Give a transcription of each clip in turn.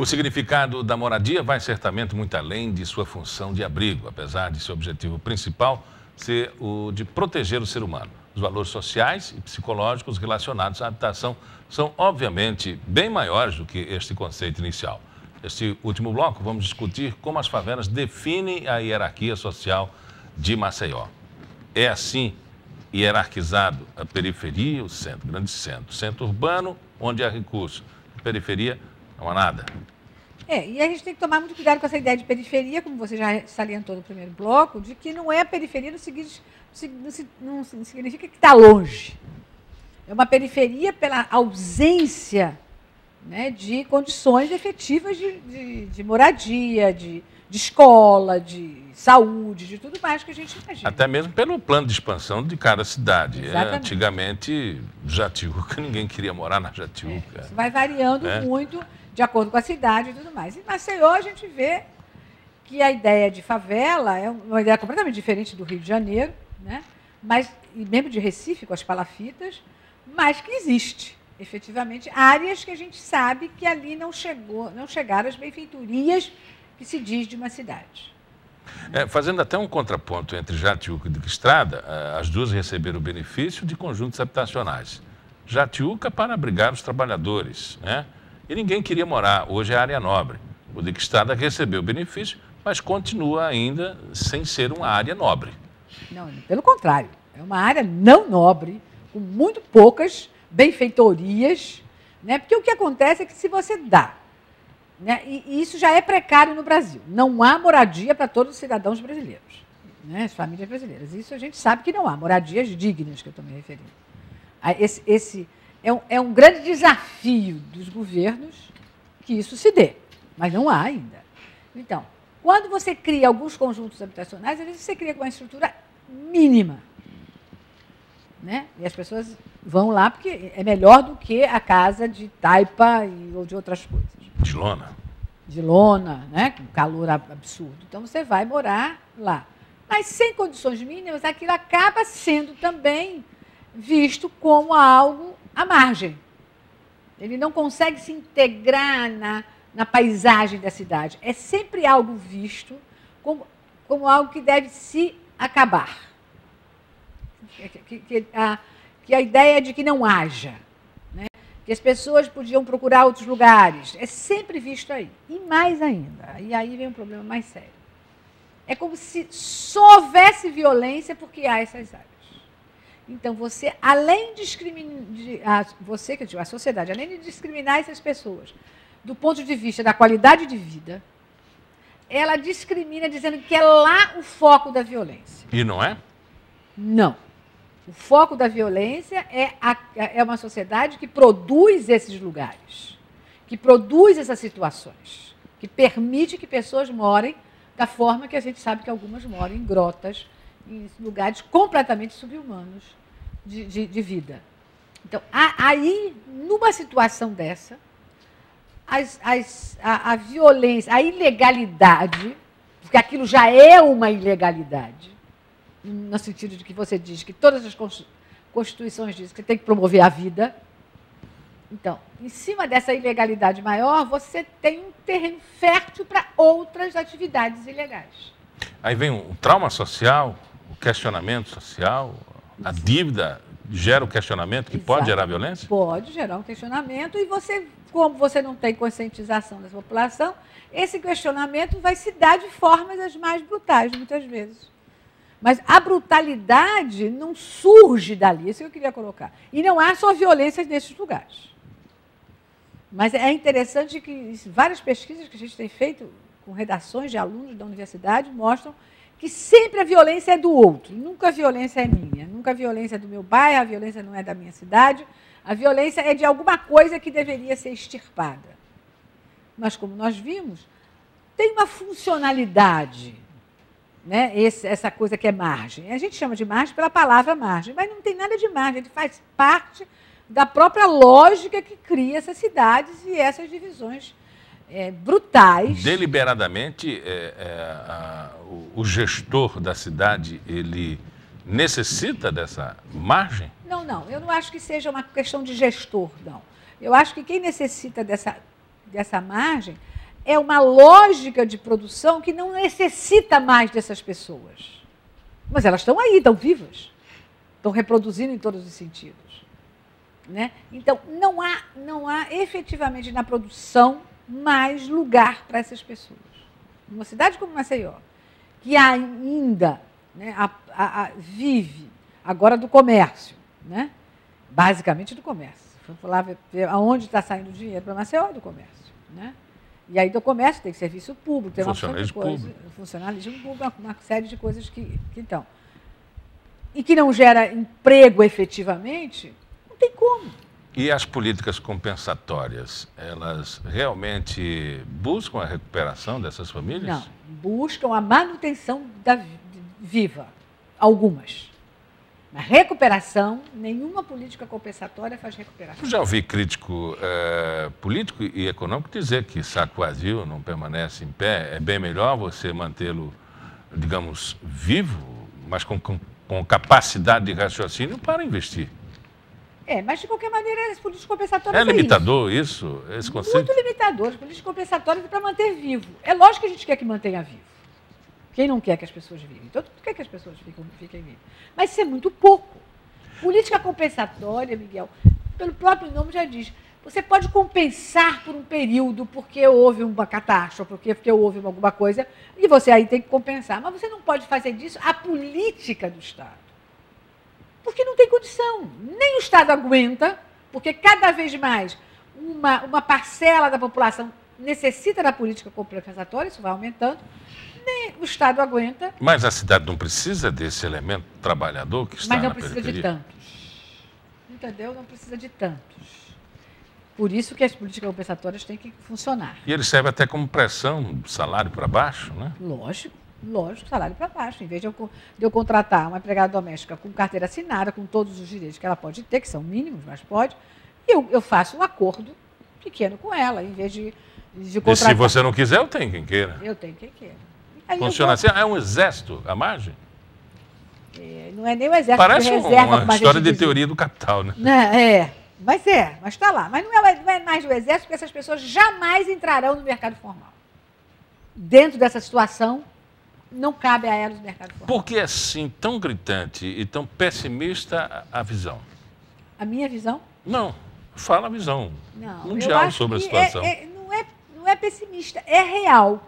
O significado da moradia vai certamente muito além de sua função de abrigo, apesar de seu objetivo principal ser o de proteger o ser humano. Os valores sociais e psicológicos relacionados à habitação são, obviamente, bem maiores do que este conceito inicial. Neste último bloco, vamos discutir como as favelas definem a hierarquia social de Maceió. É assim hierarquizado a periferia, o centro, o grande centro. Centro urbano, onde há recurso. Periferia, não há nada. E a gente tem que tomar muito cuidado com essa ideia de periferia, como você já salientou no primeiro bloco, de que não é periferia no seguinte, não significa que está longe. É uma periferia pela ausência, né, de condições efetivas de moradia, de escola, de saúde, de tudo mais que a gente imagina. Até mesmo pelo plano de expansão de cada cidade. Antigamente, Jatiúca, ninguém queria morar na Jatiúca. Isso vai variando muito de acordo com a cidade e tudo mais. E Maceió, a gente vê que a ideia de favela é uma ideia completamente diferente do Rio de Janeiro, né? Mas, e mesmo de Recife, com as palafitas, mas que existe. Efetivamente, áreas que a gente sabe que ali não chegaram as benfeitorias que se diz de uma cidade. Fazendo até um contraponto entre Jatiúca e Dick Strada, as duas receberam o benefício de conjuntos habitacionais. Jatiúca para abrigar os trabalhadores, né? E ninguém queria morar, hoje é área nobre. O Dick Strada recebeu o benefício, mas continua ainda sem ser uma área nobre. Não, pelo contrário, é uma área não nobre, com muito poucas benfeitorias, né? Porque o que acontece é que se você dá, né? E isso já é precário no Brasil, não há moradia para todos os cidadãos brasileiros, né? As famílias brasileiras, isso a gente sabe que não há, moradias dignas, que eu estou me referindo. Esse é um grande desafio dos governos que isso se dê, mas não há ainda. Então, quando você cria alguns conjuntos habitacionais, às vezes você cria com uma estrutura mínima, né? E as pessoas vão lá porque é melhor do que a casa de taipa ou de outras coisas. De lona. De lona, né? Com calor absurdo. Então você vai morar lá. Mas sem condições mínimas, aquilo acaba sendo também visto como algo à margem. Ele não consegue se integrar na paisagem da cidade. É sempre algo visto como algo que deve se acabar. Que a ideia de que não haja, né? Que as pessoas podiam procurar outros lugares, é sempre visto aí. E mais ainda, e aí vem um problema mais sério. É como se só houvesse violência porque há essas áreas. Então, você, além de discriminar, a sociedade, além de discriminar essas pessoas, do ponto de vista da qualidade de vida, ela discrimina dizendo que é lá o foco da violência. E não é? Não. O foco da violência é uma sociedade que produz esses lugares, que produz essas situações, que permite que pessoas morem da forma que a gente sabe que algumas moram, em grotas, em lugares completamente subhumanos de vida. Então, aí, numa situação dessa, a violência, a ilegalidade, porque aquilo já é uma ilegalidade, no sentido de que você diz que todas as constituições dizem que você tem que promover a vida. Então, em cima dessa ilegalidade maior, você tem um terreno fértil para outras atividades ilegais. Aí vem o trauma social, o questionamento social, a dívida gera o questionamento, que pode gerar violência? Pode gerar um questionamento e você, como você não tem conscientização da população, esse questionamento vai se dar de formas as mais brutais, muitas vezes. Mas a brutalidade não surge dali, isso que eu queria colocar. E não há só violência nesses lugares. Mas é interessante que várias pesquisas que a gente tem feito com redações de alunos da universidade mostram que sempre a violência é do outro, nunca a violência é minha, nunca a violência é do meu bairro, a violência não é da minha cidade, a violência é de alguma coisa que deveria ser extirpada. Mas, como nós vimos, tem uma funcionalidade, né? Essa coisa que é margem. A gente chama de margem pela palavra margem, mas não tem nada de margem, ele faz parte da própria lógica que cria essas cidades e essas divisões brutais. Deliberadamente, o gestor da cidade, ele necessita dessa margem? Não, eu não acho que seja uma questão de gestor, não. Eu acho que quem necessita dessa dessa margem é uma lógica de produção que não necessita mais dessas pessoas. Mas elas estão aí, estão vivas, estão reproduzindo em todos os sentidos, né? Então, não há efetivamente na produção mais lugar para essas pessoas. Uma cidade como Maceió, que ainda, né, vive agora do comércio, né? Basicamente do comércio. Vamos lá ver aonde está saindo o dinheiro para Maceió é do comércio, né? E aí do comércio tem serviço público, tem uma série de coisas, funcionalismo público, uma série de coisas que estão. E que não gera emprego efetivamente, não tem como. E as políticas compensatórias, elas realmente buscam a recuperação dessas famílias? Não, buscam a manutenção da viva, algumas. Na recuperação, nenhuma política compensatória faz recuperação. Eu já ouvi crítico político e econômico dizer que saco vazio não permanece em pé, é bem melhor você mantê-lo, digamos, vivo, mas com capacidade de raciocínio para investir. É, mas de qualquer maneira, as políticas compensatórias... É limitador isso? Esse conceito? Muito limitador. As políticas compensatórias é para manter vivo. É lógico que a gente quer que mantenha vivo. Quem não quer que as pessoas vivam? Todo mundo quer que as pessoas fiquem vivas. Mas isso é muito pouco. Política compensatória, Miguel, pelo próprio nome já diz, você pode compensar por um período porque houve uma catástrofe, porque houve alguma coisa, e você aí tem que compensar. Mas você não pode fazer disso a política do Estado. Porque não tem condição. Nem o Estado aguenta, porque cada vez mais uma parcela da população necessita da política compensatória, isso vai aumentando, nem o Estado aguenta. Mas a cidade não precisa desse elemento trabalhador que está na periferia? Mas não precisa de tantos. Entendeu? Não precisa de tantos. Por isso que as políticas compensatórias têm que funcionar. E ele serve até como pressão, salário para baixo, né? Lógico, lógico, salário para baixo. Em vez de eu contratar uma empregada doméstica com carteira assinada, com todos os direitos que ela pode ter, que são mínimos, mas pode, eu faço um acordo pequeno com ela, em vez de contratar... E se você não quiser, eu tenho quem queira. Eu tenho quem queira. Funciona assim? É um exército à margem? É, não é nem um exército. Parece uma história de teoria do capital, né? Não, mas está lá. Mas não é mais um exército, porque essas pessoas jamais entrarão no mercado formal. Dentro dessa situação, não cabe a elas o mercado formal. Por que é assim tão gritante e tão pessimista a visão? A minha visão? Não, fala a visão mundial sobre a situação. Não é pessimista, é real.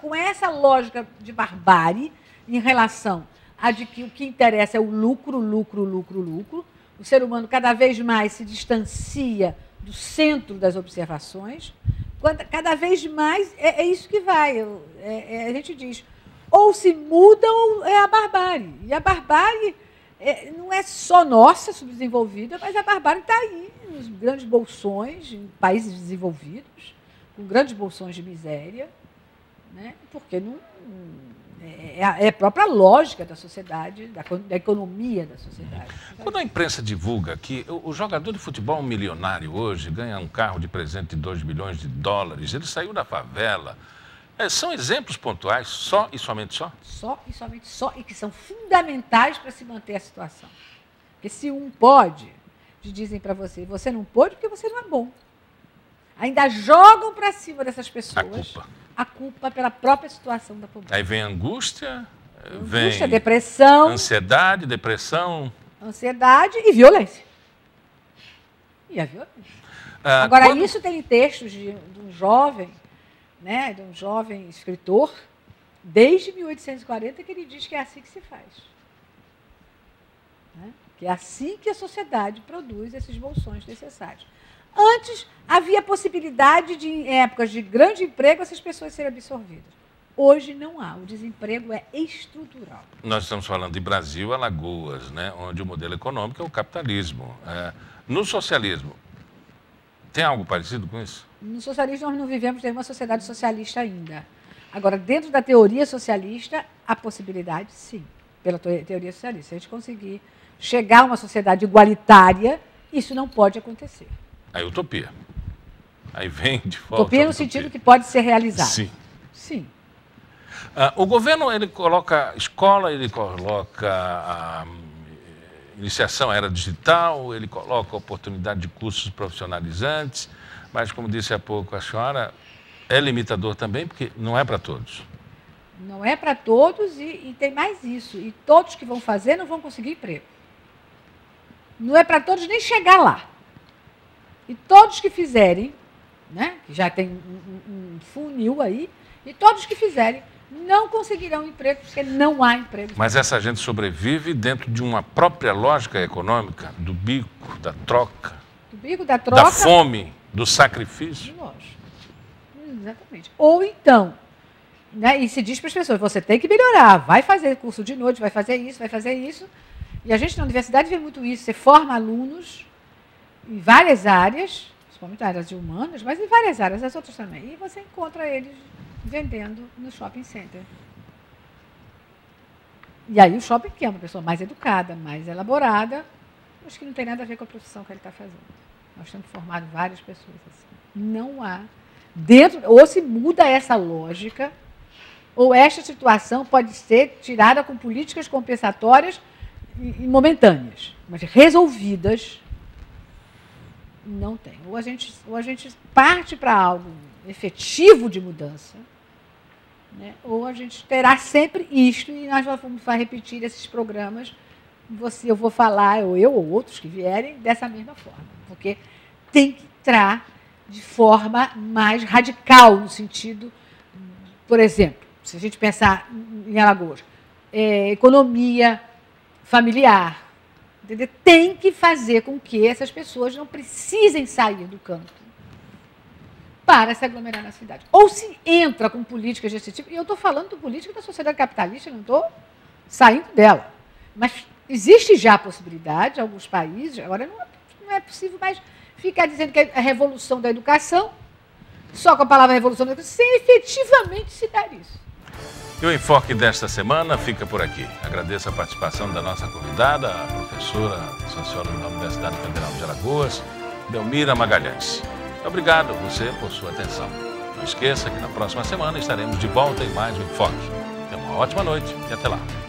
Com essa lógica de barbárie em relação a de que o que interessa é o lucro, lucro, lucro, lucro, o ser humano cada vez mais se distancia do centro das observações, cada vez mais é isso que vai. A gente diz, ou se muda ou é a barbárie. E a barbárie não é só nossa, subdesenvolvida, mas a barbárie está aí, nos grandes bolsões, em países desenvolvidos, com grandes bolsões de miséria, né? Porque é a própria lógica da sociedade, da economia da sociedade. Quando a imprensa divulga que o jogador de futebol milionário hoje ganha um carro de presente de 2 milhões de dólares, ele saiu da favela, são exemplos pontuais, só e somente só? Só e somente só, e que são fundamentais para se manter a situação. Porque se um pode, te dizem para você, você não pode porque você não é bom. Ainda jogam para cima dessas pessoas a culpa pela própria situação da pobreza. Aí vem angústia, depressão, ansiedade e violência. E a violência. Agora, isso tem textos de um jovem, né, de um jovem escritor, desde 1840, que ele diz que é assim que se faz. Né? Que é assim que a sociedade produz esses bolsões necessários. Antes, havia possibilidade de, em épocas de grande emprego, essas pessoas serem absorvidas. Hoje, não há. O desemprego é estrutural. Nós estamos falando de Brasil, Alagoas, né? Onde o modelo econômico é o capitalismo. No socialismo, tem algo parecido com isso? No socialismo, nós não vivemos nenhuma sociedade socialista ainda. Agora, dentro da teoria socialista, há possibilidade, sim, pela teoria socialista. Se a gente conseguir chegar a uma sociedade igualitária, isso não pode acontecer. A utopia. Aí vem de volta. Utopia no sentido que pode ser realizada. Sim. Sim. O governo, ele coloca escola, ele coloca a iniciação à era digital, ele coloca oportunidade de cursos profissionalizantes, Mas, como disse há pouco a senhora, é limitador também, porque não é para todos. Não é para todos e tem mais isso. E todos que vão fazer não vão conseguir emprego. Não é para todos nem chegar lá. E todos que fizerem, né, que já tem um funil aí, e todos que fizerem não conseguirão emprego, porque não há emprego. Mas essa gente sobrevive dentro de uma própria lógica econômica, do bico, da troca. Do bico, da troca. Da fome, do sacrifício. Lógico. Exatamente. Ou então, né, e se diz para as pessoas, você tem que melhorar, vai fazer curso de noite, vai fazer isso, vai fazer isso. E a gente na universidade vê muito isso, você forma alunos em várias áreas, principalmente áreas de humanas, mas em várias áreas, as outras também. E você encontra eles vendendo no shopping center. E aí o shopping quer uma pessoa mais educada, mais elaborada, mas que não tem nada a ver com a profissão que ele está fazendo. Nós temos formado várias pessoas assim. Não há. Dentro, ou se muda essa lógica, ou esta situação pode ser tirada com políticas compensatórias e momentâneas, mas resolvidas não tem. Ou a gente parte para algo efetivo de mudança, né? Ou a gente terá sempre isto e nós vamos repetir esses programas. Eu vou falar, ou eu ou outros que vierem, dessa mesma forma, porque tem que entrar de forma mais radical, no sentido, por exemplo, se a gente pensar em Alagoas, economia familiar, entendeu? Tem que fazer com que essas pessoas não precisem sair do canto para se aglomerar na cidade. Ou se entra com políticas desse tipo, e eu estou falando de política da sociedade capitalista, não estou saindo dela. Mas existe já a possibilidade, em alguns países, agora não é possível mais ficar dizendo que a revolução da educação, só com a palavra revolução da educação, sem efetivamente se dar isso. E o Enfoque desta semana fica por aqui. Agradeço a participação da nossa convidada, a professora, socióloga da Universidade Federal de Alagoas, Delmira Magalhães. Obrigado a você por sua atenção. Não esqueça que na próxima semana estaremos de volta em mais um Enfoque. Tenha uma ótima noite e até lá.